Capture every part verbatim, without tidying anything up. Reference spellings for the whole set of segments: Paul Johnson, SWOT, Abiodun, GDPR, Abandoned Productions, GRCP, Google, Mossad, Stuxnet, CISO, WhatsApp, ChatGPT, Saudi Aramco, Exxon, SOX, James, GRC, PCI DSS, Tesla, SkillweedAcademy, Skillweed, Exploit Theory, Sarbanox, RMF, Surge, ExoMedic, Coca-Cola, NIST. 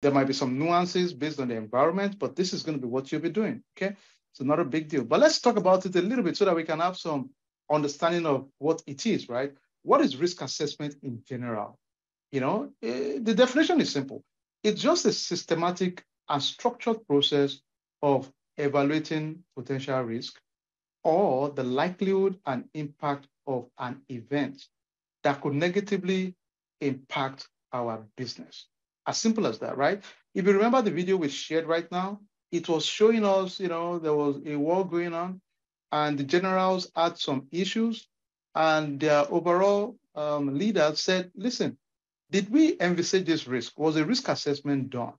There might be some nuances based on the environment, but this is going to be what you'll be doing, okay? It's not a big deal, but let's talk about it a little bit so that we can have some understanding of what it is, right? What is risk assessment in general? You know, the definition is simple. It's just a systematic and structured process of evaluating potential risk or the likelihood and impact of an event that could negatively impact our business. As simple as that, right? If you remember the video we shared right now, it was showing us, you know, there was a war going on and the generals had some issues and their overall um, leader said, listen, did we envisage this risk? Was a risk assessment done,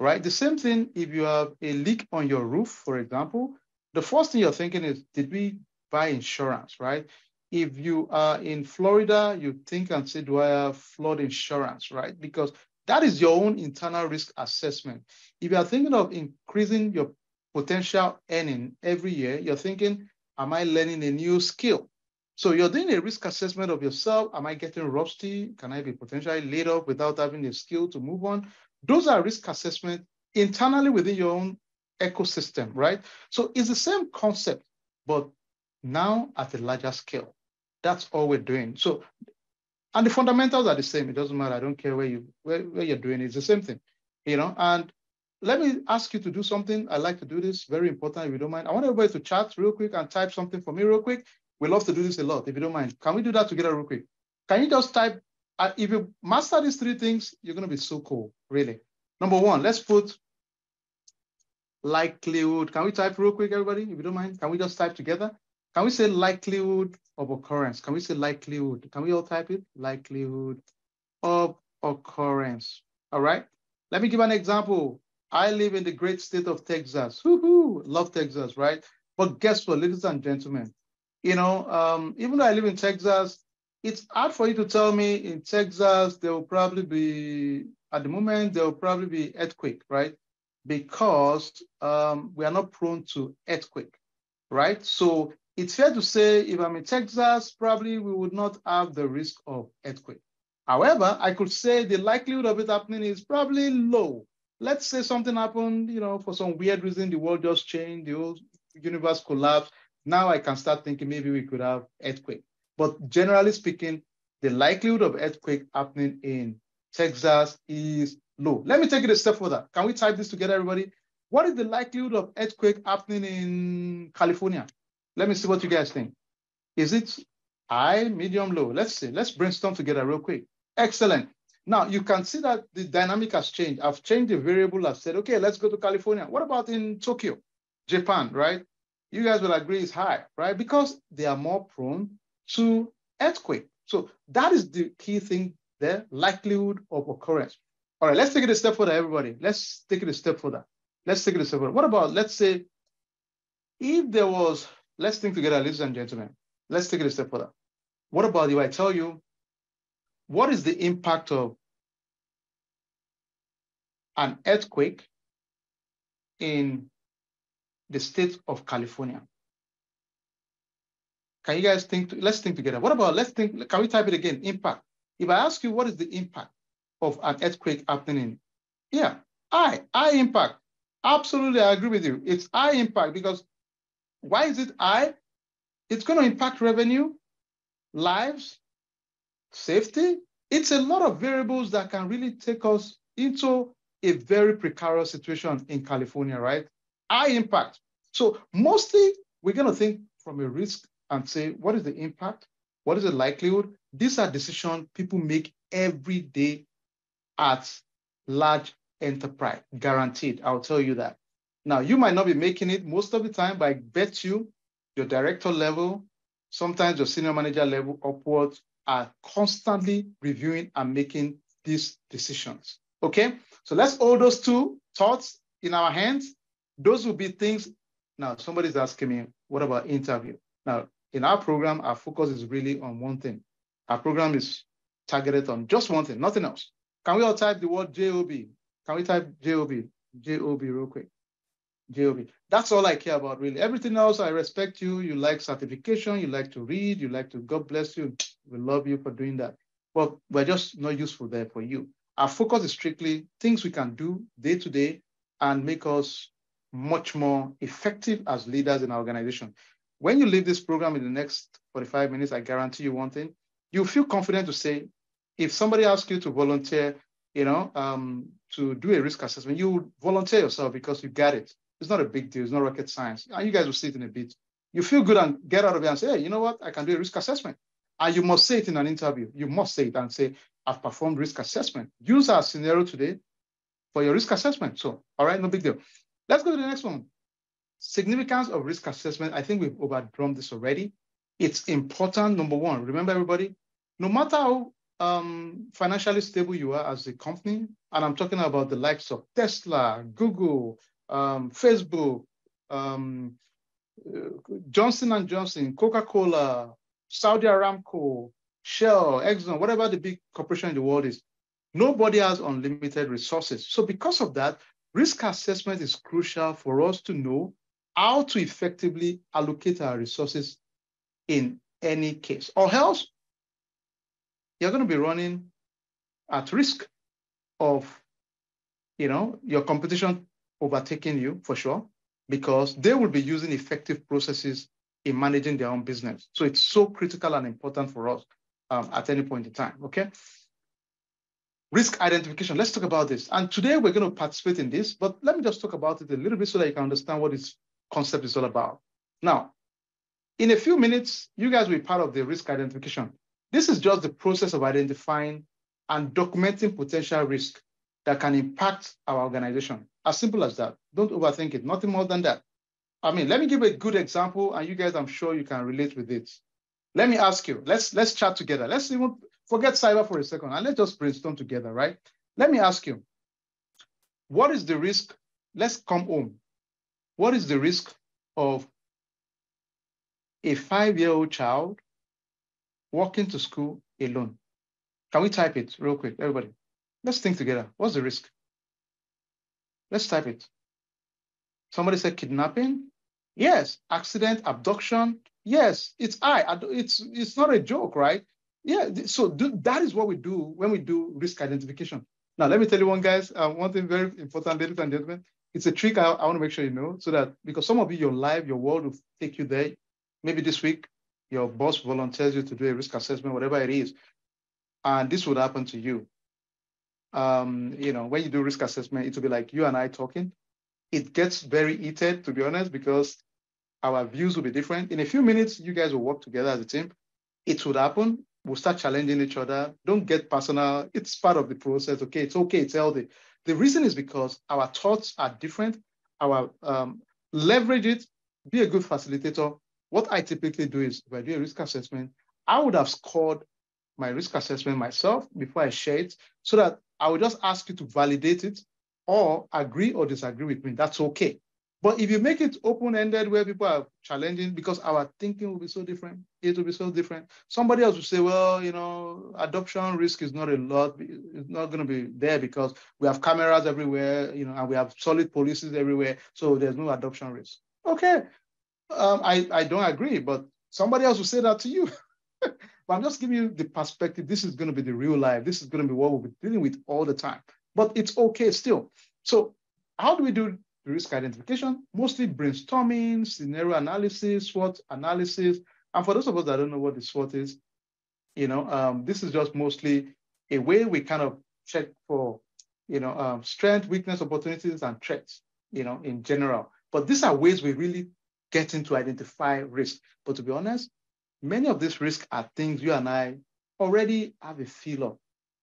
right? The same thing if you have a leak on your roof, for example, the first thing you're thinking is, did we buy insurance, right? If you are in Florida, you think and say, do I have flood insurance, right? Because that is your own internal risk assessment. If you are thinking of increasing your potential earning every year, you're thinking, am I learning a new skill? So you're doing a risk assessment of yourself. Am I getting rusty? Can I be potentially laid off without having the skill to move on? Those are risk assessment internally within your own ecosystem, right? So it's the same concept, but now at a larger scale. That's all we're doing. So, and the fundamentals are the same. It doesn't matter. I don't care where, you, where, where you're doing it. It's the same thing, you know? And let me ask you to do something. I like to do this. Very important, if you don't mind. I want everybody to chat real quick and type something for me real quick. We love to do this a lot, if you don't mind. Can we do that together real quick? Can you just type, uh, if you master these three things, you're gonna be so cool, really. Number one, let's put likelihood. Can we type real quick, everybody, if you don't mind? Can we just type together? Can we say likelihood of occurrence? Can we say likelihood? Can we all type it? Likelihood of occurrence, all right? Let me give an example. I live in the great state of Texas. Woohoo, love Texas, right? But guess what, ladies and gentlemen, you know, um, even though I live in Texas, it's hard for you to tell me in Texas, there will probably be, at the moment, there will probably be earthquake, right? Because um, we are not prone to earthquake, right? So it's fair to say, if I'm in Texas, probably we would not have the risk of earthquake. However, I could say the likelihood of it happening is probably low. Let's say something happened, you know, for some weird reason, the world just changed, the whole universe collapsed. Now I can start thinking maybe we could have earthquake. But generally speaking, the likelihood of earthquake happening in Texas is low. Let me take it a step further. Can we type this together, everybody? What is the likelihood of earthquake happening in California? Let me see what you guys think. Is it high, medium, low? Let's see. Let's brainstorm together real quick. Excellent. Now you can see that the dynamic has changed. I've changed the variable. I've said, okay, let's go to California. What about in Tokyo, Japan, right? You guys will agree it's high, right? Because they are more prone to earthquake. So that is the key thing there, likelihood of occurrence. All right, let's take it a step further, everybody. Let's take it a step further. Let's take it a step further. What about, let's say, if there was, let's think together, ladies and gentlemen, let's take it a step further. What about if I tell you, what is the impact of an earthquake in the state of California? Can you guys think, to, let's think together. What about, let's think, can we type it again, impact? If I ask you, what is the impact of an earthquake happening? Yeah, high, high impact. Absolutely, I agree with you. It's high impact because why is it high? It's gonna impact revenue, lives, safety. It's a lot of variables that can really take us into a very precarious situation in California, right? High impact. So mostly we're going to think from a risk and say, what is the impact? What is the likelihood? These are decisions people make every day at large enterprise, guaranteed. I'll tell you that. Now, you might not be making it most of the time, but I bet you your director level, sometimes your senior manager level upwards are constantly reviewing and making these decisions. Okay, so let's hold those two thoughts in our hands. Those will be things. Now, somebody's asking me, what about interview? Now, in our program, our focus is really on one thing. Our program is targeted on just one thing, nothing else. Can we all type the word J O B? Can we type J O B? J O B real quick, J O B. That's all I care about, really. Everything else, I respect you. You like certification, you like to read, you like to, God bless you. We love you for doing that. But we're just not useful there for you. Our focus is strictly things we can do day to day and make us much more effective as leaders in our organization. When you leave this program in the next forty-five minutes, I guarantee you one thing, you feel confident to say, if somebody asks you to volunteer, you know, um, to do a risk assessment, you volunteer yourself because you got it. It's not a big deal. It's not rocket science. And you guys will see it in a bit. You feel good and get out of it and say, hey, you know what? I can do a risk assessment. And you must say it in an interview. You must say it and say, I've performed risk assessment. Use our scenario today for your risk assessment. So, all right, no big deal. Let's go to the next one. Significance of risk assessment. I think we've overdrummed this already. It's important, number one. Remember, everybody, no matter how um, financially stable you are as a company, and I'm talking about the likes of Tesla, Google, um, Facebook, um, Johnson and Johnson, Coca-Cola, Saudi Aramco, Shell, Exxon, whatever the big corporation in the world is, nobody has unlimited resources. So because of that, risk assessment is crucial for us to know how to effectively allocate our resources in any case, or else you're going to be running at risk of, you know, your competition overtaking you for sure, because they will be using effective processes in managing their own business. So it's so critical and important for us um, at any point in time, okay? Risk identification, let's talk about this. And today we're going to participate in this, but let me just talk about it a little bit so that you can understand what this concept is all about. Now, in a few minutes, you guys will be part of the risk identification. This is just the process of identifying and documenting potential risk that can impact our organization. As simple as that. Don't overthink it, nothing more than that. I mean, let me give a good example, and you guys, I'm sure you can relate with it. Let me ask you, let's, let's chat together. Let's even forget cyber for a second, and let's just brainstorm together, right? Let me ask you, what is the risk? Let's come home. What is the risk of a five-year-old child walking to school alone? Can we type it real quick, everybody? Let's think together. What's the risk? Let's type it. Somebody said kidnapping. Yes. Accident, abduction. Yes. It's I. It's it's not a joke, right? Yeah. So do, that is what we do when we do risk identification. Now, let me tell you one, guys. Uh, one thing very important, ladies and gentlemen. It's a trick I, I want to make sure you know, so that because some of you, your life, your world will take you there. Maybe this week, your boss volunteers you to do a risk assessment, whatever it is, and this would happen to you. Um, you know, when you do risk assessment, it will be like you and I talking. It gets very heated, to be honest, because our views will be different. In a few minutes, you guys will work together as a team. It would happen. We'll start challenging each other. Don't get personal. It's part of the process. Okay, it's okay. It's healthy. The reason is because our thoughts are different. Our um, leverage it. Be a good facilitator. What I typically do is if I do a risk assessment, I would have scored my risk assessment myself before I share it, so that I would just ask you to validate it or agree or disagree with me. That's okay. But if you make it open-ended where people are challenging, because our thinking will be so different, it will be so different. Somebody else will say, well, you know, adoption risk is not a lot. It's not going to be there because we have cameras everywhere, you know, and we have solid policies everywhere. So there's no adoption risk. Okay. Um, I, I don't agree, but somebody else will say that to you. But I'm just giving you the perspective. This is going to be the real life. This is going to be what we'll be dealing with all the time. But it's okay still. So how do we do risk identification? Mostly brainstorming, scenario analysis, SWOT analysis. And for those of us that don't know what the SWOT is, you know, um, this is just mostly a way we kind of check for, you know, um, strength, weakness, opportunities, and threats, you know, in general. But these are ways we really get into identify risk. But to be honest, many of these risks are things you and I already have a feel of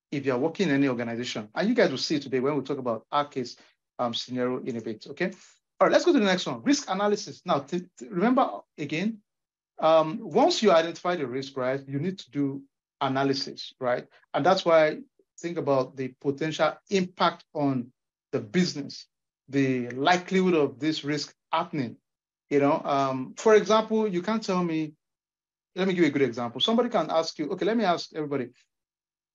if you're working in any organization. And you guys will see today when we talk about our case um, scenario in a bit, okay? All right, let's go to the next one, risk analysis. Now, remember again, um, once you identify the risk, right, you need to do analysis, right? And that's why think about the potential impact on the business, the likelihood of this risk happening. You know, um, for example, you can't tell me, let me give you a good example. Somebody can ask you, okay, let me ask everybody,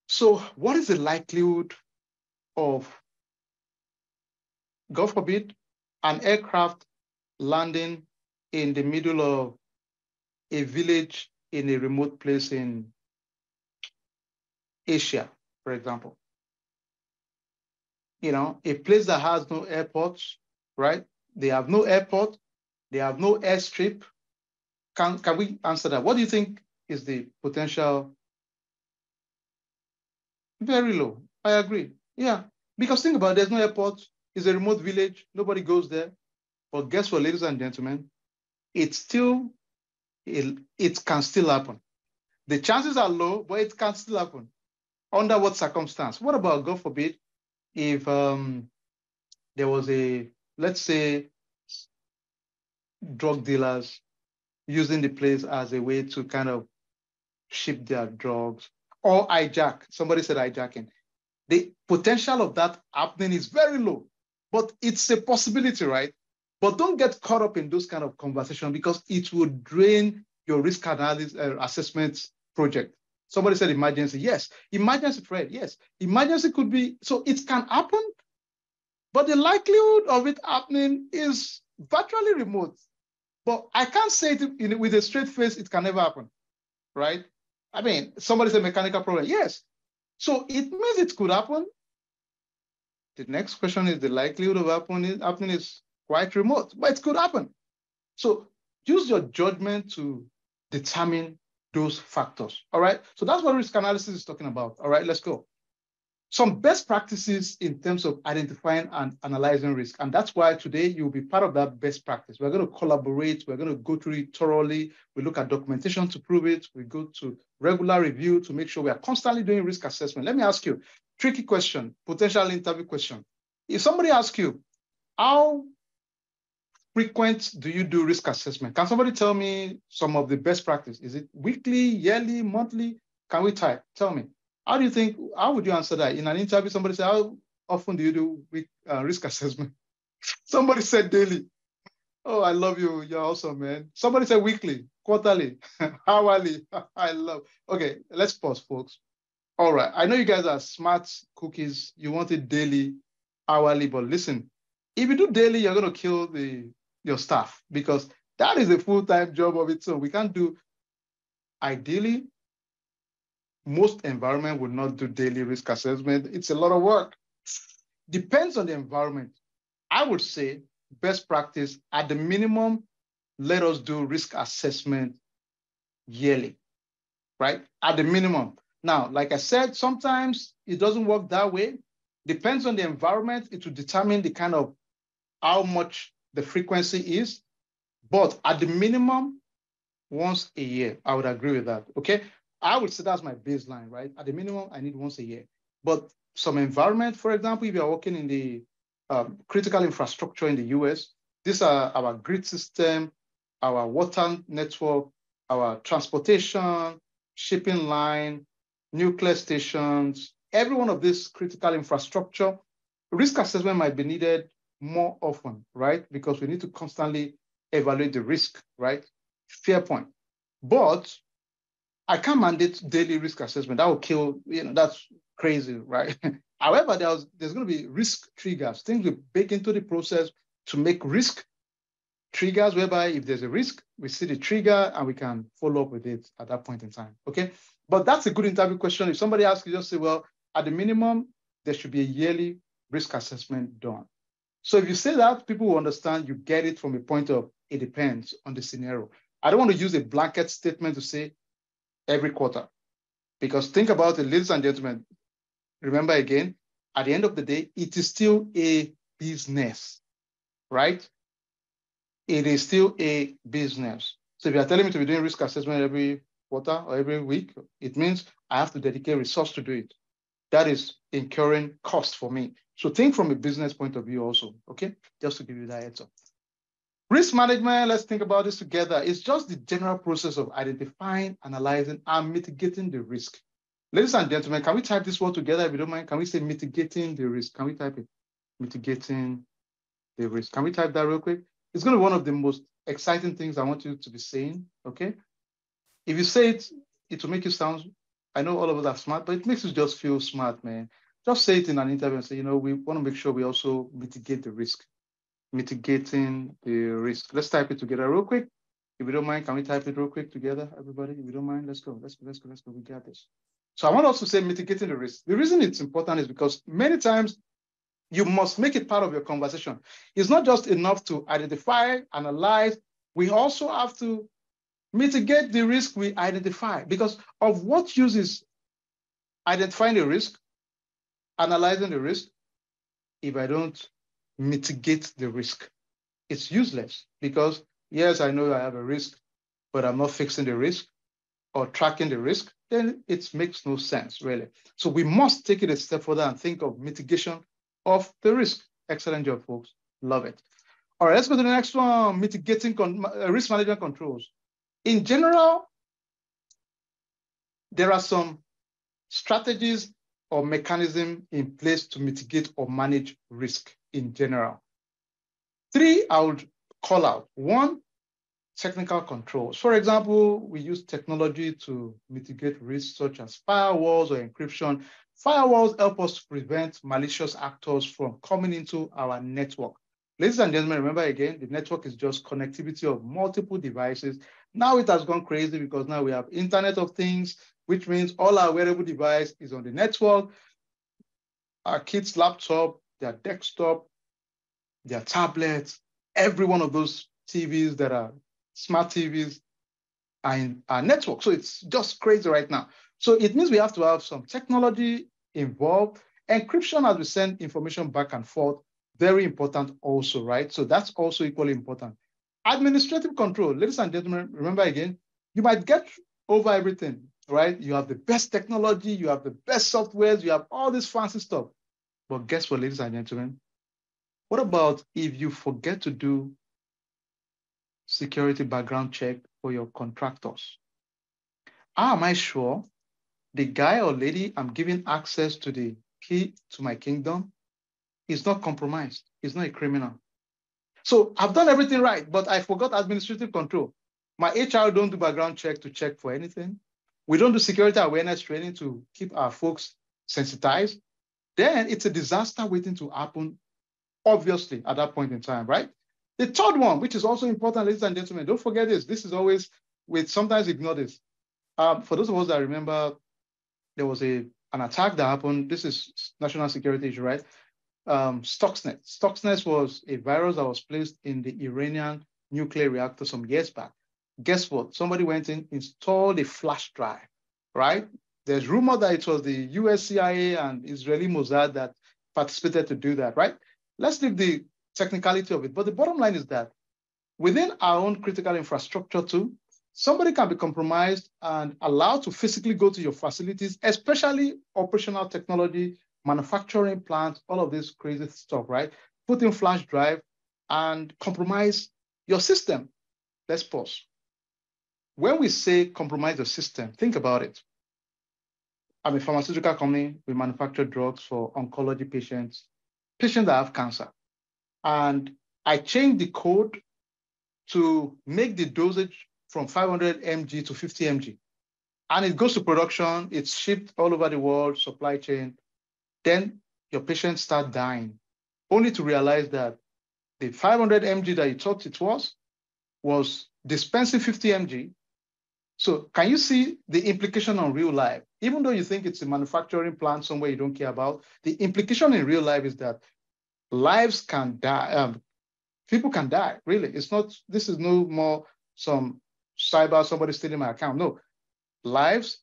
so what is the likelihood of, God forbid, an aircraft landing in the middle of a village in a remote place in Asia, for example? you know, a place that has no airport, right? They have no airport, they have no airstrip. Can, can we answer that? What do you think is the potential? Very low, I agree. Yeah, because think about it, there's no airport, it's a remote village, nobody goes there. But guess what, ladies and gentlemen, it's still, it, it can still happen. The chances are low, but it can still happen. Under what circumstance? What about, God forbid, if um, there was a, let's say, drug dealers using the place as a way to kind of ship their drugs or hijack? Somebody said hijacking. The potential of that happening is very low, but it's a possibility, right? But don't get caught up in those kind of conversations because it will drain your risk analysis uh, assessment project. Somebody said emergency, yes. Emergency threat, yes. Emergency could be, so it can happen, but the likelihood of it happening is virtually remote. But I can't say it in, with a straight face, it can never happen, right? I mean, somebody said mechanical problem, yes. So it means it could happen. The next question is the likelihood of happening, happening is quite remote, but it could happen. So use your judgment to determine those factors, all right? So that's what risk analysis is talking about. All right, let's go. Some best practices in terms of identifying and analyzing risk. And that's why today you'll be part of that best practice. We're going to collaborate. We're going to go through it thoroughly. We look at documentation to prove it. We go to regular review to make sure we are constantly doing risk assessment. Let me ask you, tricky question, potential interview question. If somebody asks you, how frequent do you do risk assessment? Can somebody tell me some of the best practice? Is it weekly, yearly, monthly? Can we type? Tell me. How do you think, how would you answer that? In an interview, somebody said, how often do you do uh, risk assessment? Somebody said daily. Oh, I love you. You're awesome, man. Somebody said weekly, quarterly, hourly. I love. Okay, let's pause, folks. All right. I know you guys are smart cookies. You want it daily, hourly, but listen, if you do daily, you're going to kill the your staff because that is a full-time job of it. So we can't do, ideally, most environment would not do daily risk assessment. It's a lot of work. Depends on the environment. I would say best practice at the minimum, let us do risk assessment yearly, right? At the minimum. Now, like I said, sometimes it doesn't work that way. Depends on the environment. It will determine the kind of how much the frequency is. But at the minimum, once a year, I would agree with that, okay? I would say that's my baseline, right? At the minimum, I need once a year. But some environment, for example, if you're working in the um, critical infrastructure in the U S, these are our grid system, our water network, our transportation, shipping line, nuclear stations, every one of these critical infrastructure, risk assessment might be needed more often, right? Because we need to constantly evaluate the risk, right? Fair point. But I can't mandate daily risk assessment. That will kill, you know, that's crazy, right? However, there's, there's going to be risk triggers, things we bake into the process to make risk triggers, whereby if there's a risk, we see the trigger and we can follow up with it at that point in time, okay? But that's a good interview question. If somebody asks you, just say, well, at the minimum, there should be a yearly risk assessment done. So if you say that, people will understand you get it from a point of, it depends on the scenario. I don't want to use a blanket statement to say, every quarter. Because think about it, ladies and gentlemen, remember again, at the end of the day, it is still a business, right? It is still a business. So if you're telling me to be doing risk assessment every quarter or every week, it means I have to dedicate resource to do it. That is incurring cost for me. So think from a business point of view also, okay? Just to give you that heads up. Risk management, let's think about this together. It's just the general process of identifying, analyzing, and mitigating the risk. Ladies and gentlemen, can we type this word together if you don't mind? Can we say mitigating the risk? Can we type it? Mitigating the risk. Can we type that real quick? It's going to be one of the most exciting things I want you to be saying, okay? If you say it, it will make you sound, I know all of us are smart, but it makes you just feel smart, man. Just say it in an interview and say, you know, we want to make sure we also mitigate the risk. Mitigating the risk. Let's type it together real quick. If you don't mind, can we type it real quick together, everybody? If you don't mind, let's go. Let's go, let's go, let's go. We got this. So I want to also say mitigating the risk. The reason it's important is because many times You must make it part of your conversation. It's not just enough to identify, analyze. We also have to mitigate the risk we identify, because of what use is identifying the risk, analyzing the risk, if I don't mitigate the risk. It's useless because, yes, I know I have a risk, but I'm not fixing the risk or tracking the risk, then it makes no sense, really. So we must take it a step further and think of mitigation of the risk. Excellent job, folks. Love it. All right, let's go to the next one, mitigating con risk management controls. In general, there are some strategies or mechanisms in place to mitigate or manage risk in general. Three I would call out. One, technical controls. For example, we use technology to mitigate risks such as firewalls or encryption. Firewalls help us to prevent malicious actors from coming into our network. Ladies and gentlemen, remember again, the network is just connectivity of multiple devices. Now it has gone crazy because now we have Internet of Things, which means all our wearable device is on the network. Our kids' laptop, their desktop, their tablets, every one of those T Vs that are smart T Vs are in our network. So it's just crazy right now. So it means we have to have some technology involved. Encryption as we send information back and forth, very important also, right? So that's also equally important. Administrative control, ladies and gentlemen, remember again, you might get over everything, right? You have the best technology, you have the best softwares, you have all this fancy stuff. But guess what, ladies and gentlemen? What about if you forget to do security background check for your contractors? How am I sure the guy or lady I'm giving access to the key to my kingdom is not compromised, is not a criminal? So I've done everything right, but I forgot administrative control. My H R don't do background check to check for anything. We don't do security awareness training to keep our folks sensitized. Then it's a disaster waiting to happen, obviously, at that point in time, right? The third one, which is also important, ladies and gentlemen, don't forget this. This is always, we sometimes ignore this. Um, for those of us that remember, there was a, an attack that happened. This is national security issue, right? Um, Stuxnet. Stuxnet was a virus that was placed in the Iranian nuclear reactor some years back. Guess what? Somebody went in, installed a flash drive, right? There's rumor that it was the U S C I A and Israeli Mossad that participated to do that, right? Let's leave the technicality of it. But the bottom line is that within our own critical infrastructure too, somebody can be compromised and allowed to physically go to your facilities, especially operational technology, manufacturing plants, all of this crazy stuff, right? Put in flash drive and compromise your system. Let's pause. When we say compromise your system, think about it. I'm a pharmaceutical company. We manufacture drugs for oncology patients, patients that have cancer. And I changed the code to make the dosage from five hundred milligrams to fifty milligrams. And it goes to production. It's shipped all over the world, supply chain. Then your patients start dying, only to realize that the five hundred milligrams that you thought it was, was dispensing fifty milligrams. So can you see the implication on real life? Even though you think it's a manufacturing plant somewhere you don't care about, the implication in real life is that lives can die, um, people can die, really. It's not, this is no more some cyber, somebody stealing my account, no. Lives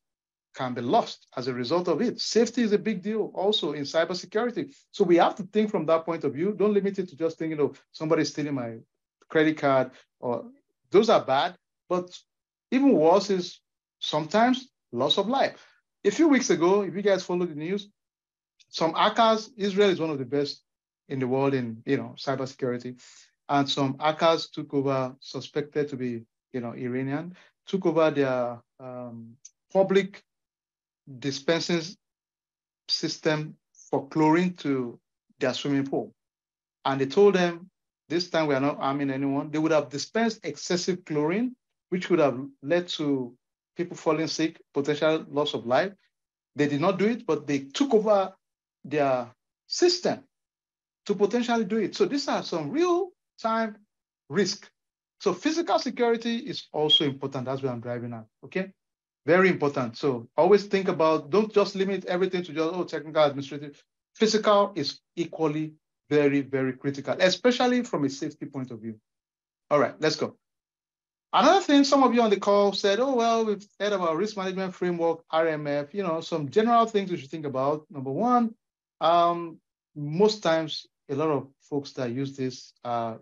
can be lost as a result of it. Safety is a big deal also in cybersecurity. So we have to think from that point of view. Don't limit it to just thinking, oh, somebody's stealing my credit card, or those are bad. But even worse is sometimes loss of life. A few weeks ago, if you guys follow the news, some hackers, Israel is one of the best in the world in you know cybersecurity, and some hackers took over, suspected to be you know Iranian, took over their um, public dispensing system for chlorine to their swimming pool. And they told them, this time we are not harming anyone. They would have dispensed excessive chlorine, which would have led to people falling sick, potential loss of life. They did not do it, but they took over their system to potentially do it. So these are some real-time risk. So physical security is also important. That's where I'm driving at, okay? Very important. So always think about, don't just limit everything to just, oh, technical, administrative. physical is equally very, very critical, especially from a safety point of view. All right, let's go. Another thing, some of you on the call said, oh, well, we've heard about risk management framework, R M F, you know, some general things we should think about. Number one, um, most times, a lot of folks that use this are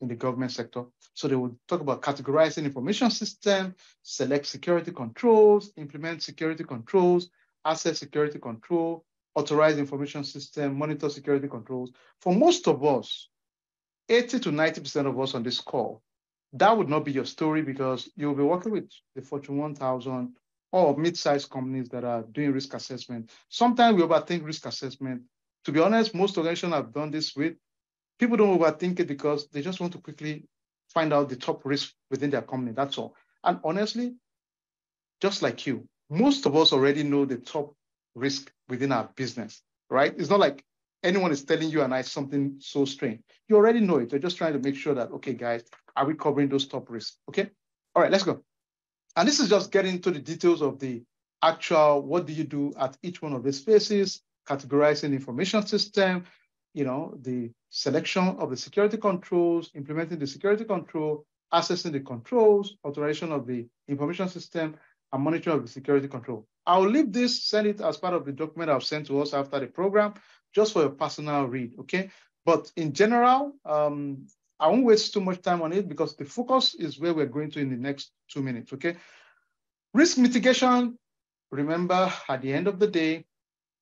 in the government sector. So they would talk about categorizing information system, select security controls, implement security controls, access security control, authorize information system, monitor security controls. For most of us, eighty to ninety percent of us on this call, that would not be your story because you'll be working with the Fortune one thousand or mid-sized companies that are doing risk assessment. Sometimes we overthink risk assessment. To be honest, most organizations I've done this with, people don't overthink it because they just want to quickly find out the top risk within their company, that's all. And honestly, just like you, most of us already know the top risk within our business, right? It's not like anyone is telling you and I something so strange. You already know it. They're just trying to make sure that, okay, guys, are we covering those top risks? Okay. All right, let's go. And this is just getting into the details of the actual, what do you do at each one of these phases, categorizing information system, you know, the selection of the security controls, implementing the security control, accessing the controls, authorization of the information system, and monitoring of the security control. I'll leave this, send it as part of the document I've sent to us after the program, just for your personal read, okay? But in general, um, I won't waste too much time on it because the focus is where we're going to in the next two minutes, okay? Risk mitigation, remember, at the end of the day,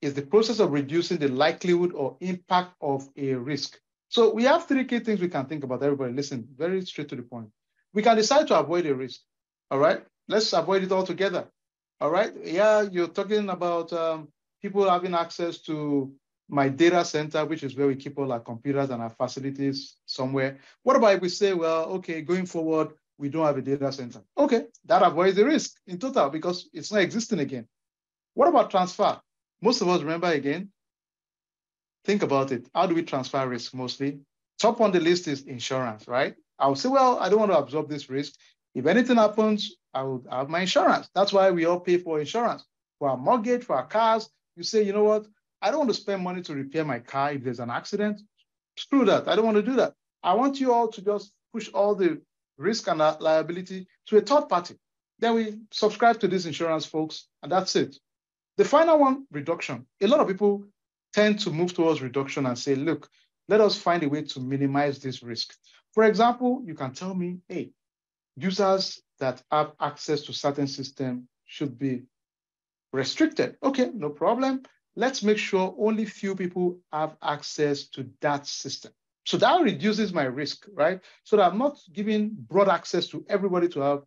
is the process of reducing the likelihood or impact of a risk. So we have three key things we can think about, everybody. Listen, very straight to the point. We can decide to avoid a risk, all right? Let's avoid it altogether, all right? Yeah, you're talking about um, people having access to my data center, which is where we keep all our computers and our facilities somewhere. What about if we say, well, okay, going forward, we don't have a data center. Okay, that avoids the risk in total because it's not existing again. What about transfer? Most of us remember again, think about it. How do we transfer risk mostly? Top on the list is insurance, right? I would say, well, I don't want to absorb this risk. If anything happens, I would have my insurance. That's why we all pay for insurance, for our mortgage, for our cars. You say, you know what? I don't want to spend money to repair my car if there's an accident. Screw that. I don't want to do that. I want you all to just push all the risk and liability to a third party. Then we subscribe to these insurance folks, and that's it. The final one, reduction. A lot of people tend to move towards reduction and say, look, let us find a way to minimize this risk. For example, you can tell me, hey, users that have access to certain system should be restricted. Okay, no problem. Let's make sure only few people have access to that system. So that reduces my risk, right? So that I'm not giving broad access to everybody to have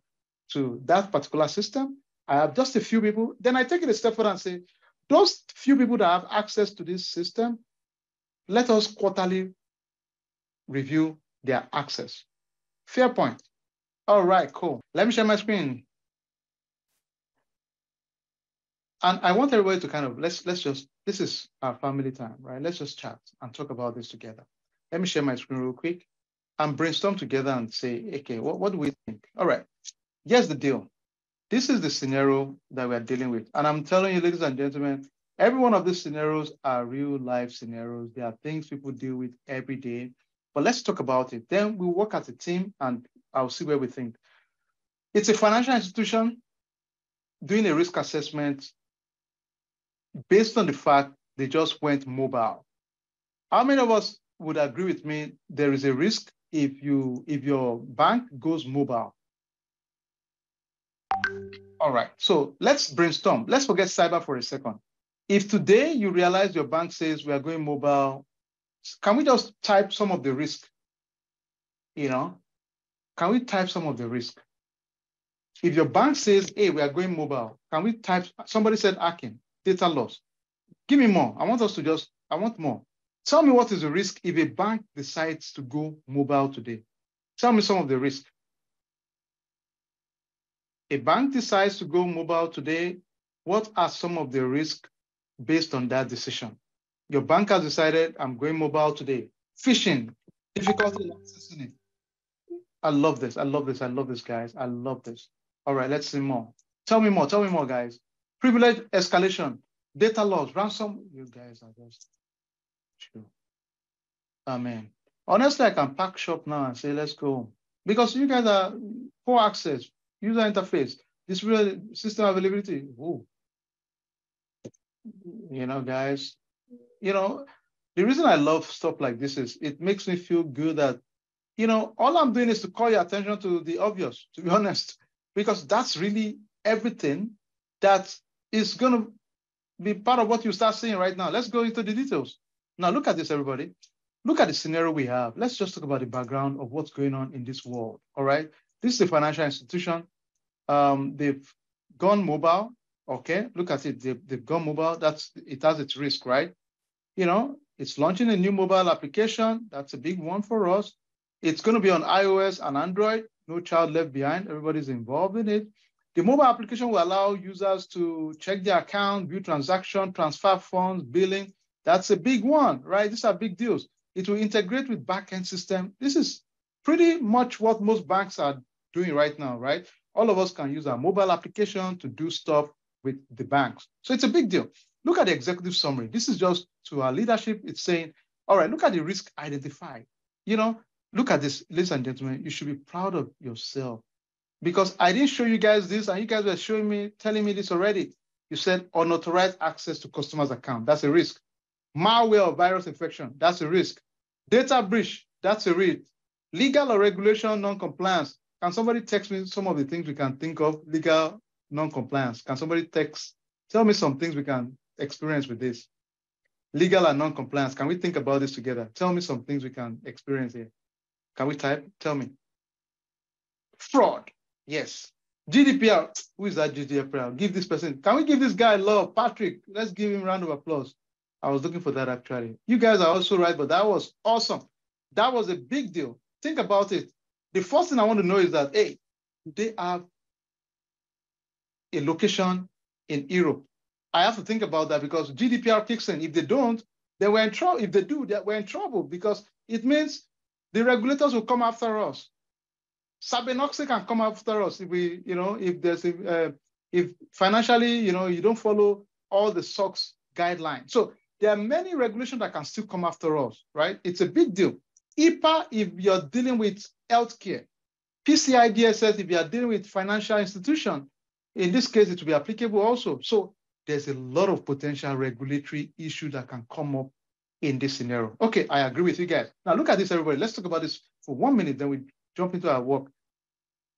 to that particular system. I have just a few people. Then I take it a step further and say, those few people that have access to this system, let us quarterly review their access. Fair point. All right, cool. Let me share my screen. And I want everybody to kind of, let's, let's just, this is our family time, right? Let's just chat and talk about this together. Let me share my screen real quick and brainstorm together and say, okay, what, what do we think? All right, here's the deal. This is the scenario that we're dealing with. And I'm telling you, ladies and gentlemen, every one of these scenarios are real life scenarios. They are things people deal with every day, but let's talk about it. Then we work as a team and I'll see where we think. It's a financial institution doing a risk assessment based on the fact they just went mobile. How many of us would agree with me there is a risk if, you, if your bank goes mobile? All right, so let's brainstorm. Let's forget cyber for a second. If today you realize your bank says we are going mobile, can we just type some of the risk? You know, can we type some of the risk? If your bank says, hey, we are going mobile, can we type, somebody said hacking, data loss. Give me more. I want us to just, I want more. Tell me what is the risk if a bank decides to go mobile today. Tell me some of the risk. A bank decides to go mobile today, what are some of the risks based on that decision? Your bank has decided, I'm going mobile today. Phishing, difficulty accessing it. I love this, I love this, I love this, guys. I love this. All right, let's see more. Tell me more, tell me more, guys. Privilege escalation, data loss, ransom. You guys are just true. Amen. Honestly, I can pack shop now and say, let's go home. Because you guys are poor access, user interface, this real system availability. Ooh. You know, guys, you know, the reason I love stuff like this is it makes me feel good that, you know, all I'm doing is to call your attention to the obvious, to be honest, because that's really everything that is going to be part of what you start seeing right now. Let's go into the details. Now, look at this, everybody. Look at the scenario we have. Let's just talk about the background of what's going on in this world, all right? This is a financial institution. Um, they've gone mobile, okay? Look at it, they've, they've gone mobile. That's, it has its risk, right? You know, it's launching a new mobile application. That's a big one for us. It's going to be on iOS and Android. No child left behind. Everybody's involved in it. The mobile application will allow users to check their account, view transaction, transfer funds, billing. That's a big one, right? These are big deals. It will integrate with backend system. This is pretty much what most banks are doing right now, right? All of us can use our mobile application to do stuff with the banks. So it's a big deal. Look at the executive summary. This is just to our leadership. It's saying, all right, look at the risk identified. You know, look at this, ladies and gentlemen, you should be proud of yourself because I didn't show you guys this and you guys were showing me, telling me this already. You said unauthorized access to customers' account. That's a risk. Malware or virus infection, that's a risk. Data breach, that's a risk. Legal or regulation non-compliance. Can somebody text me some of the things we can think of? Legal non-compliance. Can somebody text, tell me some things we can experience with this? Legal and non-compliance. Can we think about this together? Tell me some things we can experience here. Can we type? Tell me. Fraud, yes. G D P R, who is that G D P R? Give this person, can we give this guy love? Patrick, let's give him a round of applause. I was looking for that actually. You guys are also right, but that was awesome. That was a big deal. Think about it. The first thing I want to know is that, hey, they have a location in Europe. I have to think about that because G D P R kicks in. If they don't, they were in trouble. If they do, they were in trouble because it means the regulators will come after us. Sarbanox can come after us if we, you know, if there's a, uh, if financially, you know, you don't follow all the S O X guidelines. So there are many regulations that can still come after us, right? It's a big deal. I P A, if you're dealing with healthcare. P C I D S S, if you're dealing with financial institution. In this case, it will be applicable also. So there's a lot of potential regulatory issues that can come up in this scenario. Okay, I agree with you guys. Now look at this, everybody. Let's talk about this for one minute, then we jump into our work.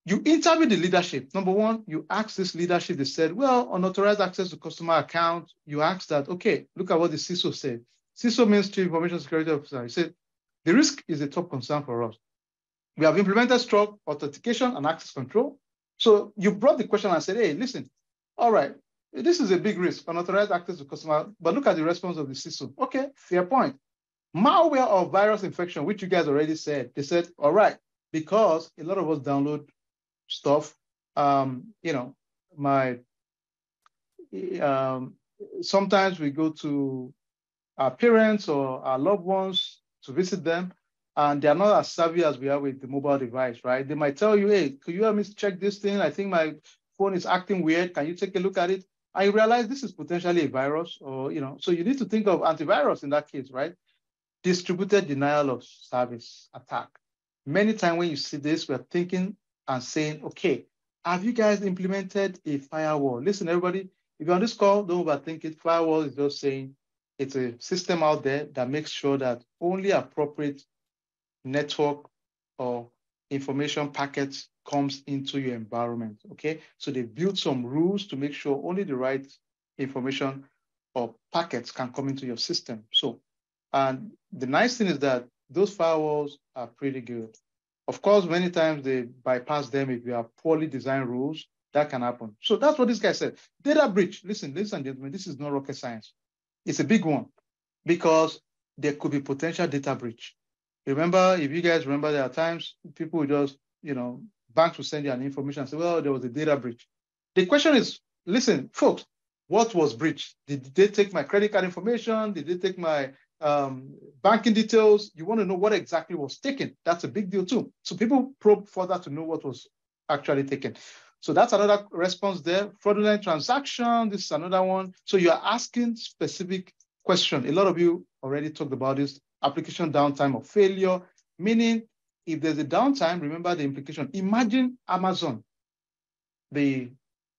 You interview the leadership. Number one, you ask this leadership, they said, well, unauthorized access to customer account. You ask that, okay, look at what the C I S O said. C I S O means Chief Information Security Officer. He said, the risk is a top concern for us. We have implemented strong authentication and access control. So you brought the question and said, hey, listen, all right, this is a big risk, unauthorized access to customer, but look at the response of the C I S O. Okay, fair point. Malware or virus infection, which you guys already said, they said, all right, because a lot of us download stuff, um, you know, my, um, sometimes we go to our parents or our loved ones to visit them, and they're not as savvy as we are with the mobile device, right? They might tell you, hey, could you help me check this thing? I think my phone is acting weird. Can you take a look at it? I realize this is potentially a virus or, you know, so you need to think of antivirus in that case, right? Distributed denial of service attack. Many times when you see this, we're thinking and saying, okay, have you guys implemented a firewall? Listen, everybody, if you're on this call, don't overthink it. Firewall is just saying it's a system out there that makes sure that only appropriate network or information packets comes into your environment, okay? So they built some rules to make sure only the right information or packets can come into your system. So, and the nice thing is that those firewalls are pretty good. Of course, many times they bypass them if you have poorly designed rules, that can happen. So that's what this guy said. Data breach, listen, ladies and gentlemen, this is not rocket science. It's a big one because there could be potential data breach. Remember, if you guys remember, there are times people will just, you know, banks will send you an information and say, well, there was a data breach. The question is, listen, folks, what was breached? Did they take my credit card information? Did they take my um, banking details? You want to know what exactly was taken. That's a big deal too. So people probe further to know what was actually taken. So that's another response there. Fraudulent transaction, this is another one. So you're asking specific questions. A lot of you already talked about this, application downtime of failure, meaning if there's a downtime, remember the implication. Imagine Amazon, the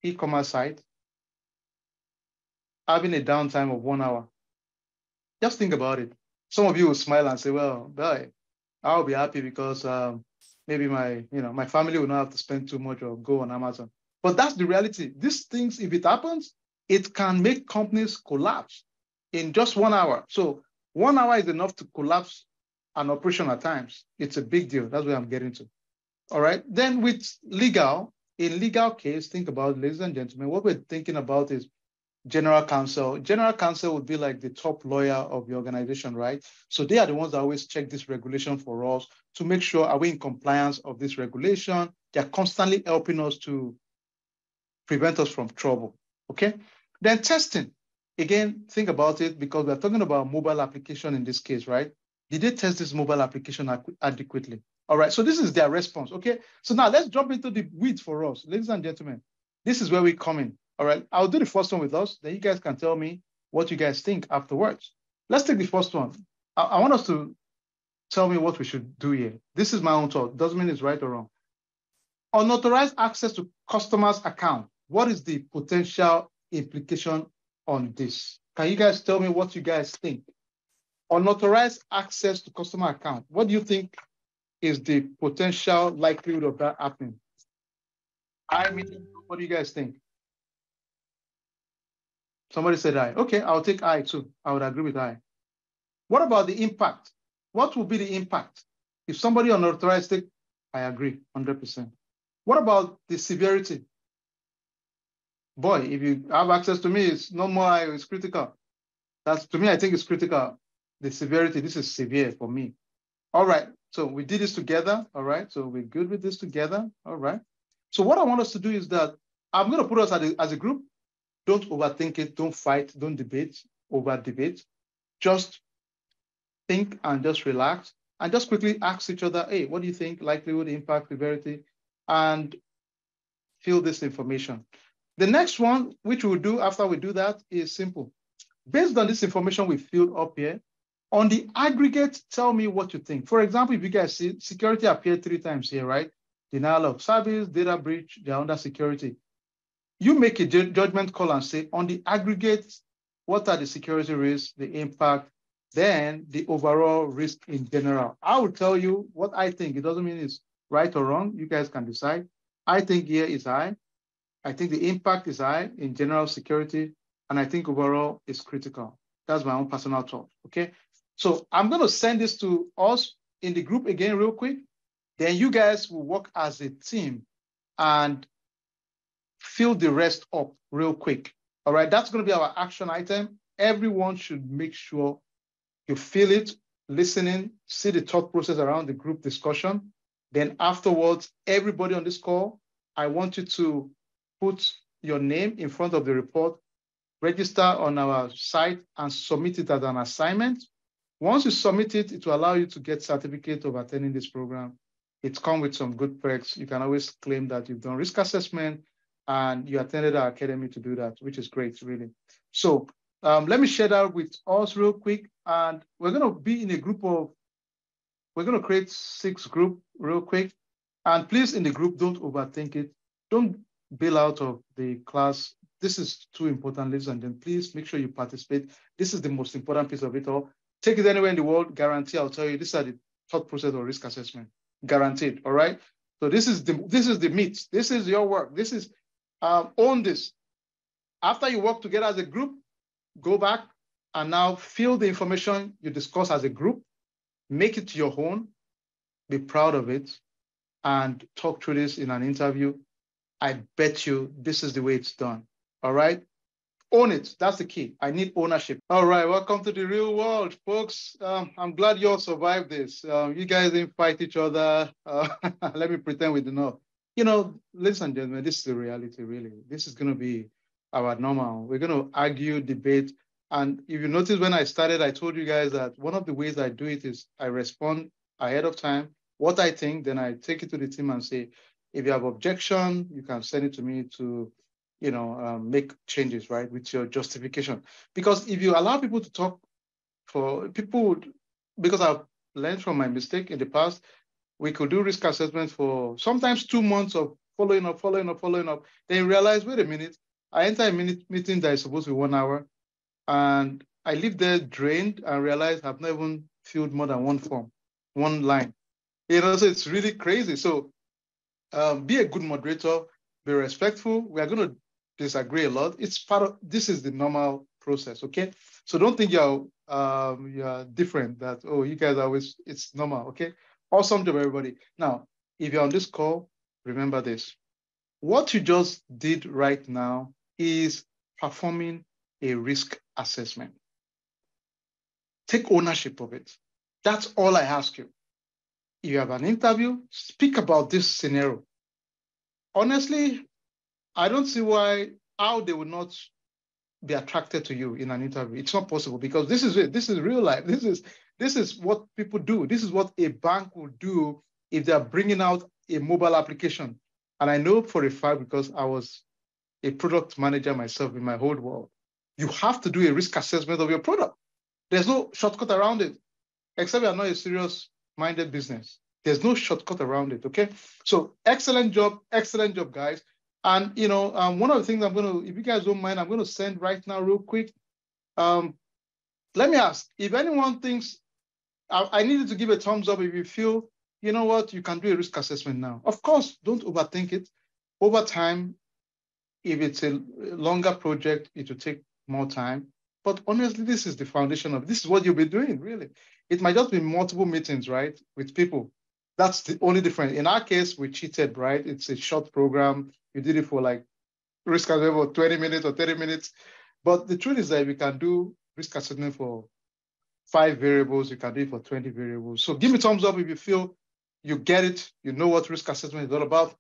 e-commerce site, having a downtime of one hour. Just think about it. Some of you will smile and say, well, boy, I'll be happy because um, maybe my, you know, my family will not have to spend too much or go on Amazon. But that's the reality. These things, if it happens, it can make companies collapse in just one hour. So one hour is enough to collapse an operation at times. It's a big deal. That's what I'm getting to. All right. Then with legal, in legal case, think about, ladies and gentlemen, what we're thinking about is general counsel. General counsel would be like the top lawyer of the organization, right? So they are the ones that always check this regulation for us to make sure, are we in compliance of this regulation? They're constantly helping us to prevent us from trouble. Okay. Then testing. Again, think about it, because we're talking about mobile application in this case, right? Did they test this mobile application adequately? All right, so this is their response, okay? So now let's jump into the weeds for us. Ladies and gentlemen, this is where we come in. All right, I'll do the first one with us, then you guys can tell me what you guys think afterwards. Let's take the first one. I, I want us to tell me what we should do here. This is my own thought, doesn't mean it's right or wrong. Unauthorized access to customers' account. What is the potential implication on this? Can you guys tell me what you guys think? Unauthorized access to customer account. What do you think is the potential likelihood of that happening? I mean, what do you guys think? Somebody said I. Okay, I'll take I too. I would agree with I. What about the impact? What will be the impact? If somebody unauthorized it, I agree, one hundred percent. What about the severity? Boy, if you have access to me, it's no more I, it's critical. That's, to me, I think it's critical. The severity, this is severe for me. All right, so we did this together. All right, so we're good with this together. All right. So what I want us to do is that I'm going to put us as a, as a group. Don't overthink it. Don't fight. Don't debate, over debate. Just think and just relax and just quickly ask each other, hey, what do you think? Likelihood, impact, severity, and fill this information. The next one, which we'll do after we do that, is simple. Based on this information we filled up here, on the aggregate, tell me what you think. For example, if you guys see, security appeared three times here, right? Denial of service, data breach, they're under security. You make a ju judgment call and say, on the aggregate, what are the security risks, the impact, then the overall risk in general. I will tell you what I think. It doesn't mean it's right or wrong. You guys can decide. I think here is high. I think the impact is high in general security, and I think overall is critical. That's my own personal thought, okay? So I'm going to send this to us in the group again real quick. Then you guys will work as a team and fill the rest up real quick. All right, that's going to be our action item. Everyone should make sure you feel it, listening, see the thought process around the group discussion. Then afterwards, everybody on this call, I want you to put your name in front of the report, register on our site, and submit it as an assignment. Once you submit it, it will allow you to get certificate of attending this program. It's come with some good perks. You can always claim that you've done risk assessment and you attended our academy to do that, which is great, really. So um, let me share that with us real quick. And we're going to be in a group of, we're going to create six groups real quick. And please, in the group, don't overthink it. Don't bail out of the class. This is too important, ladies and gentlemen. Please make sure you participate. This is the most important piece of it all. Take it anywhere in the world, guarantee, I'll tell you, these are the thought process or risk assessment, guaranteed, all right? So this is the this is the meat. This is your work. This is, um, own this. After you work together as a group, go back and now fill the information you discuss as a group, make it your own, be proud of it, and talk through this in an interview. I bet you this is the way it's done, all right? Own it. That's the key. I need ownership. All right. Welcome to the real world, folks. Um, I'm glad you all survived this. Um, you guys didn't fight each other. Uh, let me pretend we did not. You know, ladies and gentlemen, this is the reality, really. This is going to be our normal. We're going to argue, debate. And if you notice when I started, I told you guys that one of the ways I do it is I respond ahead of time, what I think, then I take it to the team and say, if you have objection, you can send it to me to you know, um, make changes, right, with your justification. Because if you allow people to talk for people would, because I've learned from my mistake in the past, we could do risk assessment for sometimes two months of following up, following up, following up. Then realize, wait a minute, I enter a minute meeting that is supposed to be one hour, and I leave there drained and realize I've not even filled more than one form, one line. You know, so it's really crazy. So um, be a good moderator, be respectful. We are going to disagree a lot. It's part of, this is the normal process, okay? So don't think you're um, you're different, that, oh, you guys are always, it's normal, okay? Awesome to everybody. Now, if you're on this call, remember this. What you just did right now is performing a risk assessment. Take ownership of it. That's all I ask you. If you have an interview, speak about this scenario. Honestly, I don't see why, how they would not be attracted to you in an interview. It's not possible, because this is it. This is real life. This is, this is what people do. This is what a bank will do if they're bringing out a mobile application. And I know for a fact, because I was a product manager myself in my whole world, you have to do a risk assessment of your product. There's no shortcut around it, except you're not a serious-minded business. There's no shortcut around it, okay? So excellent job, excellent job, guys. And, you know, um, one of the things I'm going to, if you guys don't mind, I'm going to send right now real quick. Um, let me ask, if anyone thinks, I, I needed to give a thumbs up if you feel, you know what, you can do a risk assessment now. Of course, don't overthink it. Over time, if it's a longer project, it will take more time. But honestly, this is the foundation of, this is what you'll be doing, really. It might just be multiple meetings, right, with people. That's the only difference. In our case, we cheated, right? It's a short program. You did it for like risk assessment for twenty minutes or thirty minutes. But the truth is that we can do risk assessment for five variables. You can do it for twenty variables. So give me a thumbs up if you feel you get it. You know what risk assessment is all about.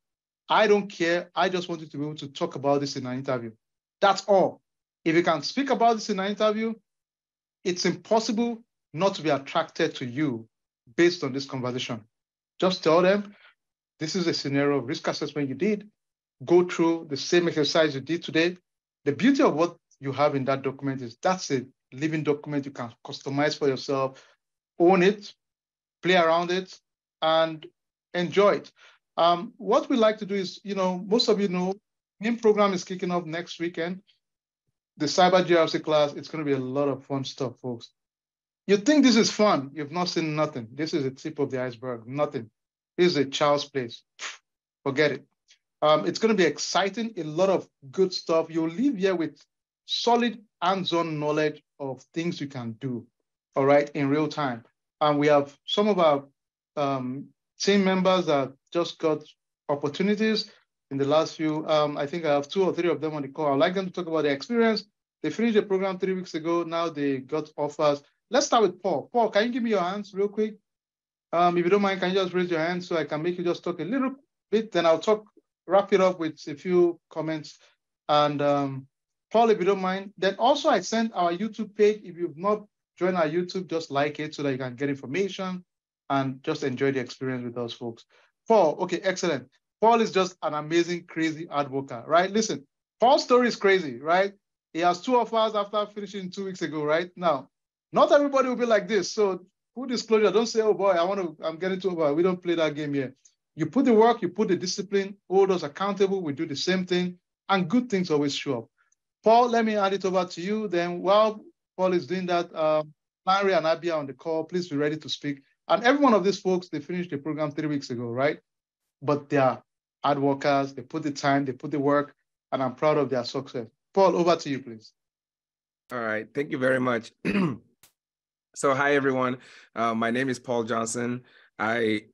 I don't care. I just want you to be able to talk about this in an interview. That's all. If you can speak about this in an interview, it's impossible not to be attracted to you based on this conversation. Just tell them, this is a scenario of risk assessment you did. Go through the same exercise you did today. The beauty of what you have in that document is that's a living document you can customize for yourself, own it, play around it, and enjoy it. Um, what we like to do is, you know, most of you know, NIME program is kicking off next weekend. The Cyber G R C class, it's going to be a lot of fun stuff, folks. You think this is fun, you've not seen nothing. This is the tip of the iceberg, nothing. This is a child's place, forget it. Um, it's going to be exciting, a lot of good stuff. You'll leave here with solid hands-on knowledge of things you can do, all right, in real time. And we have some of our um, team members that just got opportunities in the last few, um, I think I have two or three of them on the call. I'd like them to talk about their experience. They finished the program three weeks ago. Now they got offers. Let's start with Paul. Paul, can you give me your hands real quick? Um, if you don't mind, can you just raise your hand so I can make you just talk a little bit, then I'll talk. Wrap it up with a few comments. And um, Paul, if you don't mind, then also I sent our YouTube page. If you've not joined our YouTube, just like it so that you can get information and just enjoy the experience with us, folks. Paul, okay, excellent. Paul is just an amazing, crazy hard worker, right? Listen, Paul's story is crazy, right? He has two offers after finishing two weeks ago, right? Now, not everybody will be like this. So full disclosure, don't say, oh boy, I want to, I'm getting too over. We don't play that game here. You put the work, you put the discipline, hold us accountable, we do the same thing, and good things always show up. Paul, let me hand it over to you. Then while Paul is doing that, uh, Larry and Abia on the call, please be ready to speak. And every one of these folks, they finished the program three weeks ago, right? But they are hard workers, they put the time, they put the work, and I'm proud of their success. Paul, over to you, please. All right, thank you very much. So hi, everyone. Uh, my name is Paul Johnson. I